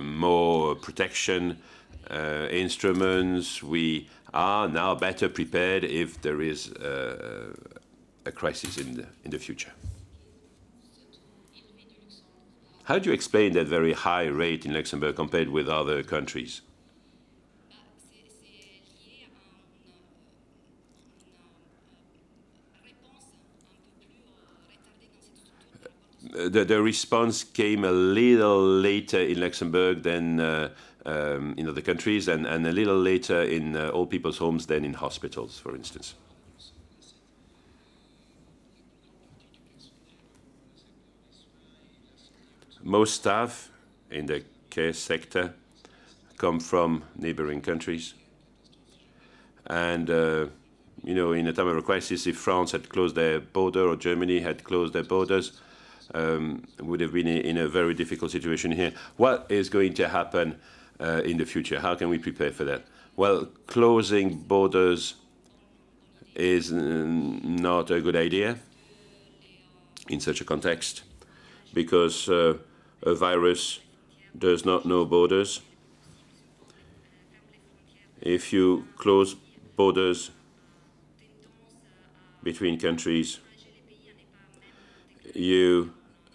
more protection instruments. We are now better prepared if there is a crisis in the future. How do you explain that very high rate in Luxembourg compared with other countries? The response came a little later in Luxembourg than in other countries, and a little later in old people's homes than in hospitals, for instance. Most staff in the care sector come from neighboring countries. And, you know, in a time of a crisis, if France had closed their border or Germany had closed their borders, would have been in a very difficult situation here. What is going to happen in the future? How can we prepare for that? Well, closing borders is not a good idea in such a context, because a virus does not know borders. If you close borders between countries, you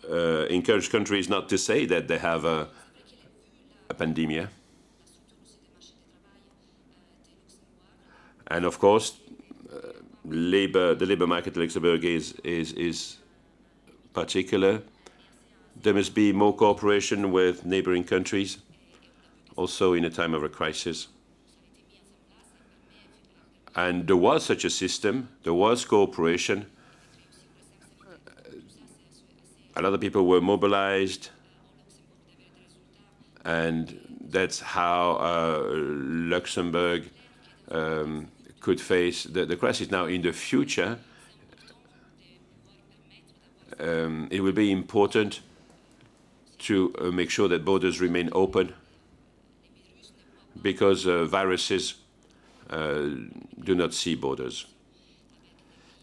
encourage countries not to say that they have a pandemic. And of course, the labor market in Luxembourg is particular. There must be more cooperation with neighboring countries, also in a time of a crisis. And there was such a system, there was cooperation. A lot of people were mobilized, and that's how Luxembourg could face the crisis. Now, in the future, it will be important to make sure that borders remain open, because viruses do not see borders.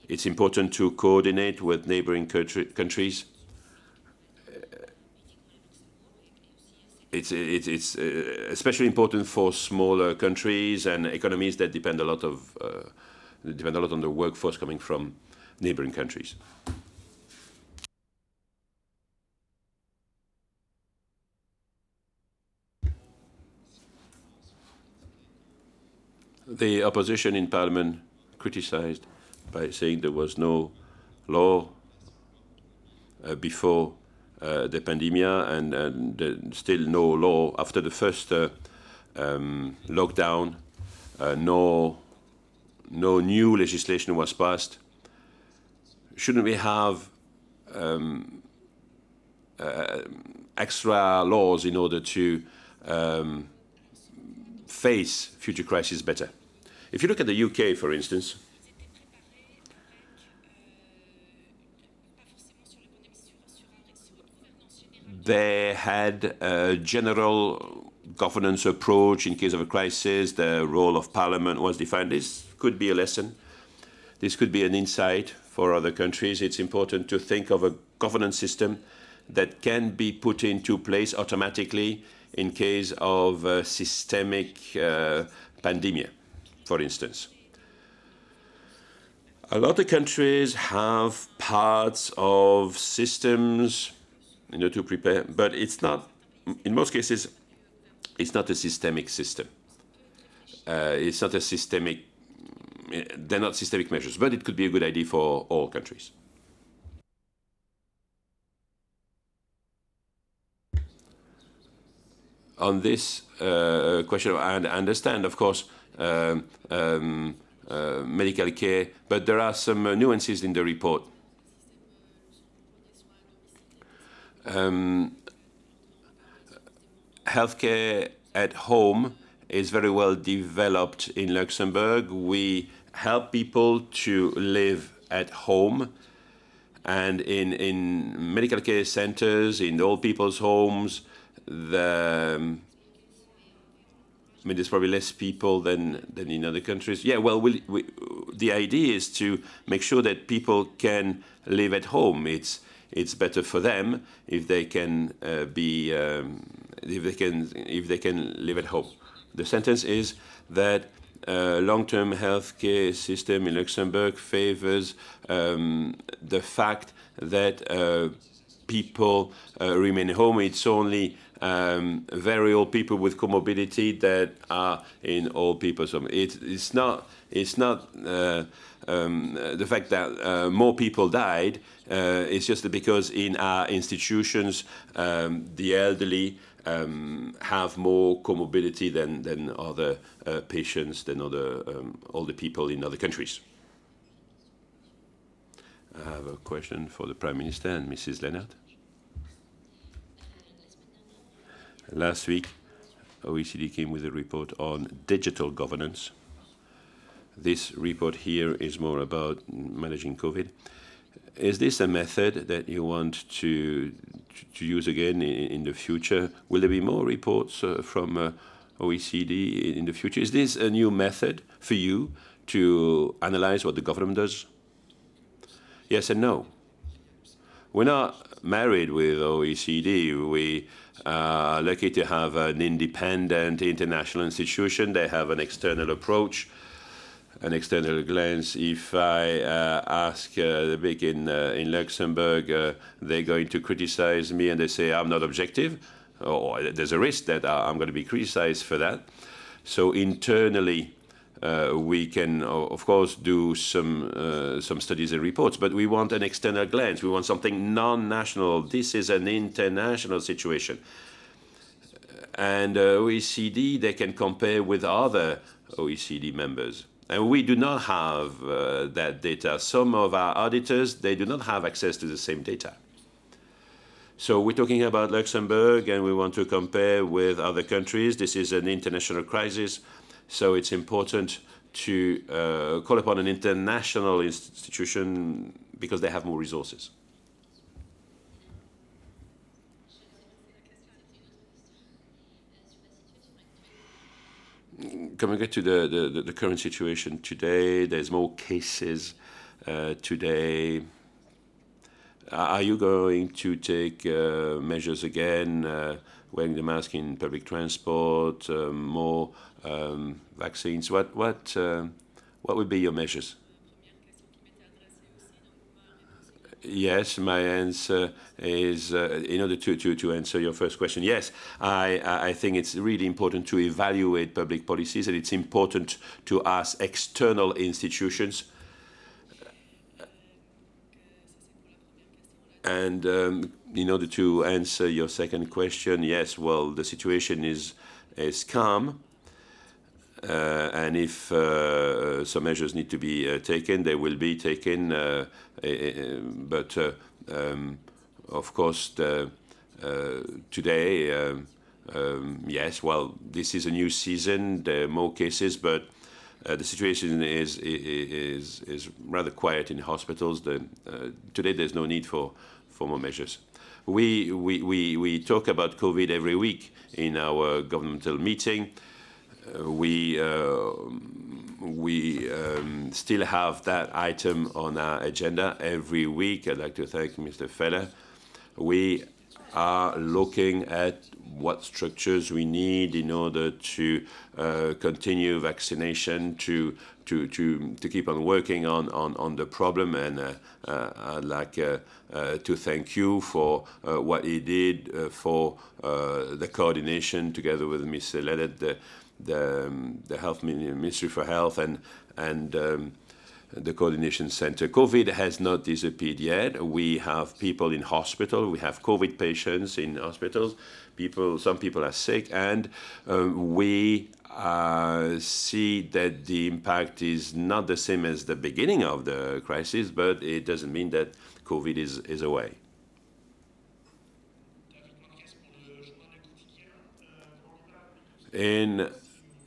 It's important to coordinate with neighboring countries. It's especially important for smaller countries and economies that depend a lot on the workforce coming from neighboring countries. The opposition in Parliament criticized by saying there was no law before the pandemic, and still no law after the first lockdown. No new legislation was passed. Shouldn't we have extra laws in order to face future crises better? If you look at the UK, for instance, they had a general governance approach in case of a crisis. The role of Parliament was defined. This could be a lesson. This could be an insight for other countries. It's important to think of a governance system that can be put into place automatically in case of a systemic pandemic, for instance. A lot of countries have parts of systems in order to prepare, but it's not, in most cases, it's not a systemic system. It's not a systemic they're not systemic measures, but it could be a good idea for all countries. On this question, I understand, of course, medical care, but there are some nuances in the report. Healthcare at home is very well developed in Luxembourg. We help people to live at home, and in medical care centers, in old people's homes, I mean, there's probably less people than in other countries. Yeah, well, the idea is to make sure that people can live at home. It's better for them if they can if they can live at home. The sentence is that long-term healthcare system in Luxembourg favors the fact that people remain home. It's only very old people with comorbidity that are in old people's home. It's not the fact that more people died. It's just because in our institutions, the elderly have more comorbidity than other patients, than other older people in other countries. I have a question for the Prime Minister and Mrs. Lenert. Last week, OECD came with a report on digital governance. This report here is more about managing COVID. Is this a method that you want to use again in the future? Will there be more reports from OECD in the future? Is this a new method for you to analyze what the government does? Yes and no. We're not married with OECD. We are lucky to have an independent international institution. They have an external approach, an external glance. If I ask the big in Luxembourg, they're going to criticize me and they say I'm not objective, or there's a risk that I'm going to be criticized for that. So internally, we can, of course, do some studies and reports, but we want an external glance. We want something non-national. This is an international situation. And OECD, they can compare with other OECD members. And we do not have that data. Some of our auditors, they do not have access to the same data. So we're talking about Luxembourg, and we want to compare with other countries. This is an international crisis. So it's important to call upon an international institution because they have more resources. Coming back to the current situation today, there's more cases today. Are you going to take measures again? Wearing the mask in public transport, more vaccines. What would be your measures? Yes, my answer is in order to answer your first question. Yes, I think it's really important to evaluate public policies, and it's important to ask external institutions. And in order to answer your second question, yes, well, the situation is calm. And if some measures need to be taken, they will be taken. But, of course, today, yes, well, this is a new season. There are more cases, but the situation is rather quiet in hospitals. Today there's no need for more measures. We talk about COVID every week in our governmental meeting. We still have that item on our agenda every week. I'd like to thank Mr. Feller. We are looking at what structures we need in order to continue vaccination, to keep on working on the problem. And I'd like to thank you for what you did for the coordination together with Mr. Lenert. the Health Ministry for Health and the coordination center. COVID has not disappeared yet. We have people in hospital. We have COVID patients in hospitals. Some people are sick, and we see that the impact is not the same as the beginning of the crisis, but it doesn't mean that COVID is away. In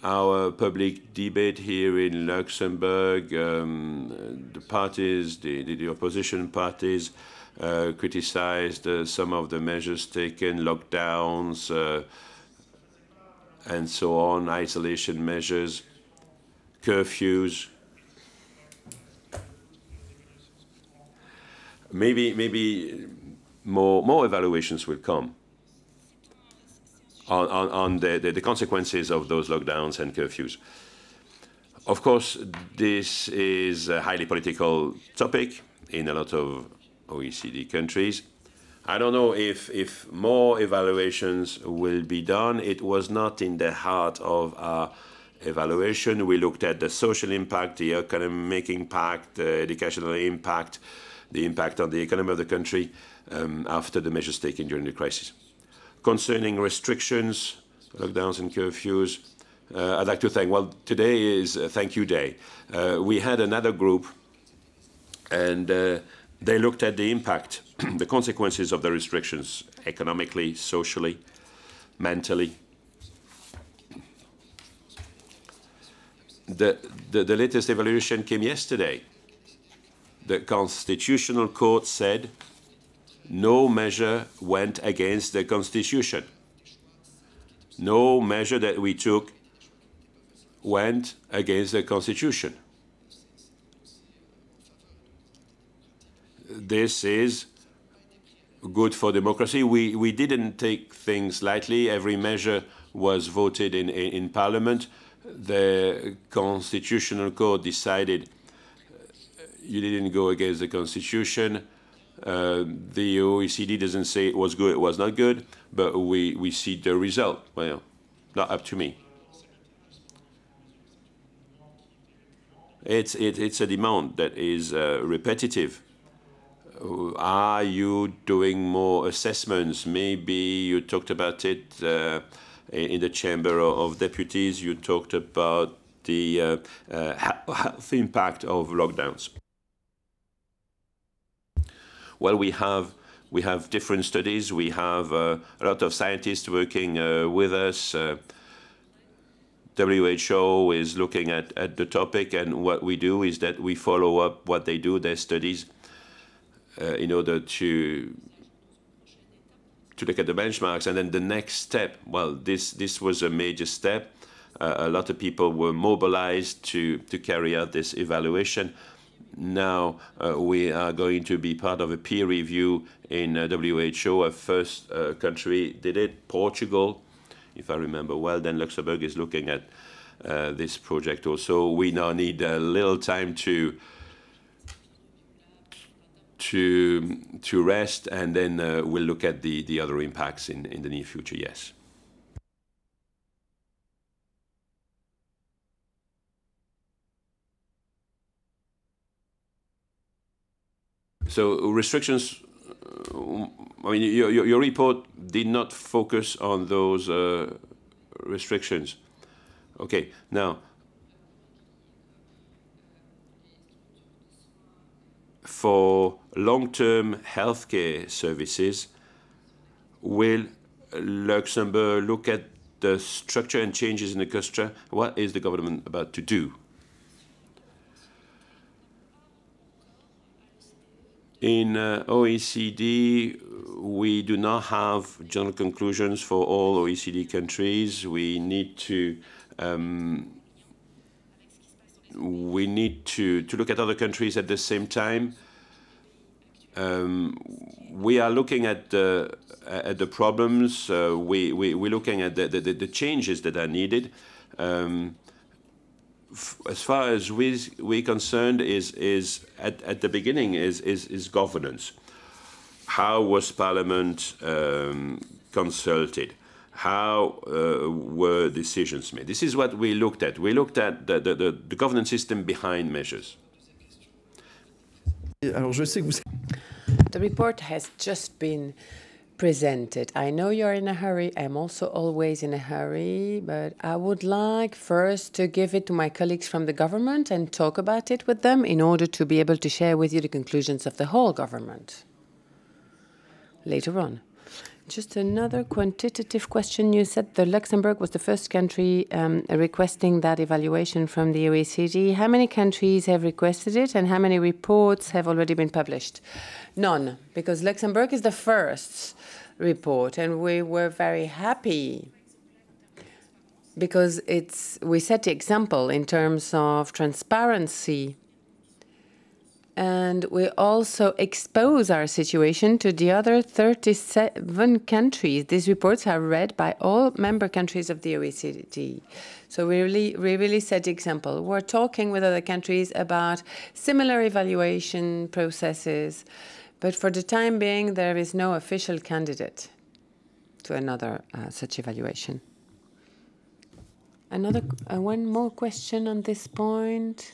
our public debate here in Luxembourg, the parties, the opposition parties, criticized some of the measures taken, lockdowns and so on, isolation measures, curfews. Maybe more evaluations will come on the consequences of those lockdowns and curfews. Of course, this is a highly political topic in a lot of OECD countries. I don't know if more evaluations will be done. It was not in the heart of our evaluation. We looked at the social impact, the economic impact, the educational impact, the impact on the economy of the country after the measures taken during the crisis. Concerning restrictions, lockdowns and curfews, I'd like to thank, well, today is Thank You Day. We had another group, and they looked at the impact, the consequences of the restrictions, economically, socially, mentally. The latest evaluation came yesterday. The Constitutional Court said no measure went against the Constitution. No measure that we took went against the Constitution. This is good for democracy. We didn't take things lightly. Every measure was voted in Parliament. The Constitutional Court decided you didn't go against the Constitution. The OECD doesn't say it was good, it was not good, but we see the result. Well, not up to me. It's a demand that is repetitive. Are you doing more assessments? Maybe you talked about it in the Chamber of Deputies. You talked about the health impact of lockdowns. Well, we have different studies. We have a lot of scientists working with us. WHO is looking at the topic, and what we do is that we follow up what they do, their studies, in order to look at the benchmarks. And then the next step, well, this was a major step. A lot of people were mobilized to carry out this evaluation. Now we are going to be part of a peer review in WHO. Our first country did it, Portugal, if I remember well. Then Luxembourg is looking at this project also. We now need a little time to rest, and then we'll look at the other impacts in the near future, yes. So restrictions, I mean, your report did not focus on those restrictions. Okay, now, for long-term healthcare services, will Luxembourg look at the structure and changes in the structure? What is the government about to do? In OECD, we do not have general conclusions for all OECD countries. We need to look at other countries at the same time. We are looking at the problems. We're looking at the changes that are needed. As far as we're concerned, is at the beginning is governance. How was Parliament consulted? how were decisions made. This is what we looked at. We looked at the governance system behind measures. The report has just been presented. I know you're in a hurry. I'm also always in a hurry, but I would like first to give it to my colleagues from the government and talk about it with them in order to be able to share with you the conclusions of the whole government later on. Just another quantitative question. You said that Luxembourg was the first country requesting that evaluation from the OECD. How many countries have requested it and how many reports have already been published? None, because Luxembourg is the first report and we were very happy because we set the example in terms of transparency. And we also expose our situation to the other 37 countries. These reports are read by all member countries of the OECD. So we really set the example. We're talking with other countries about similar evaluation processes, but for the time being, there is no official candidate to another such evaluation. One more question on this point.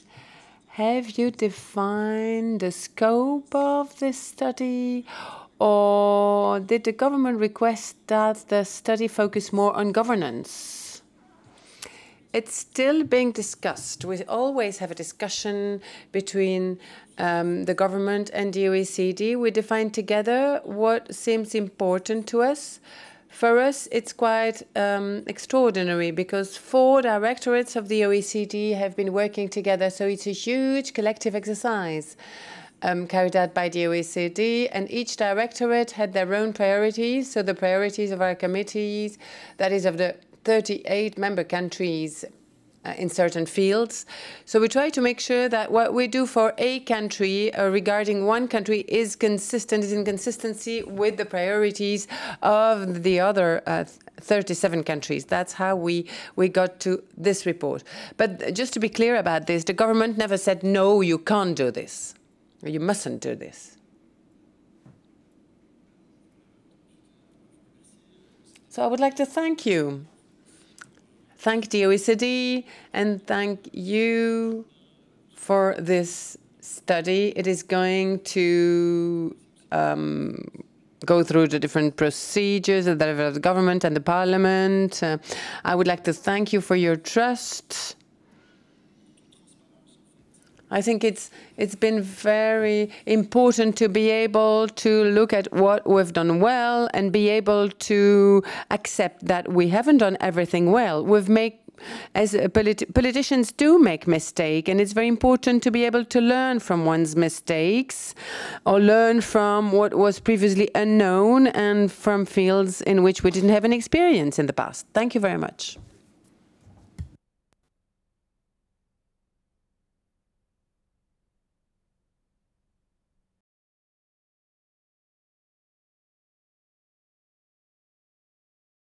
Have you defined the scope of this study, or did the government request that the study focus more on governance? It's still being discussed. We always have a discussion between the government and the OECD. We define together what seems important to us. For us, it's quite extraordinary because 4 directorates of the OECD have been working together, so it's a huge collective exercise carried out by the OECD, and each directorate had their own priorities, so the priorities of our committees, that is of the 38 member countries in certain fields. So we try to make sure that what we do for a country regarding one country is consistent, is in consistency with the priorities of the other 37 countries. That's how we got to this report. But just to be clear about this, the government never said, no, you can't do this, or you mustn't do this. So I would like to thank you. Thank the OECD and thank you for this study. It is going to go through the different procedures at the level of the government and the parliament. I would like to thank you for your trust. I think it's been very important to be able to look at what we've done well and be able to accept that we haven't done everything well. We've made, as politicians do make mistakes, and it's very important to be able to learn from one's mistakes or learn from what was previously unknown and from fields in which we didn't have any experience in the past. Thank you very much.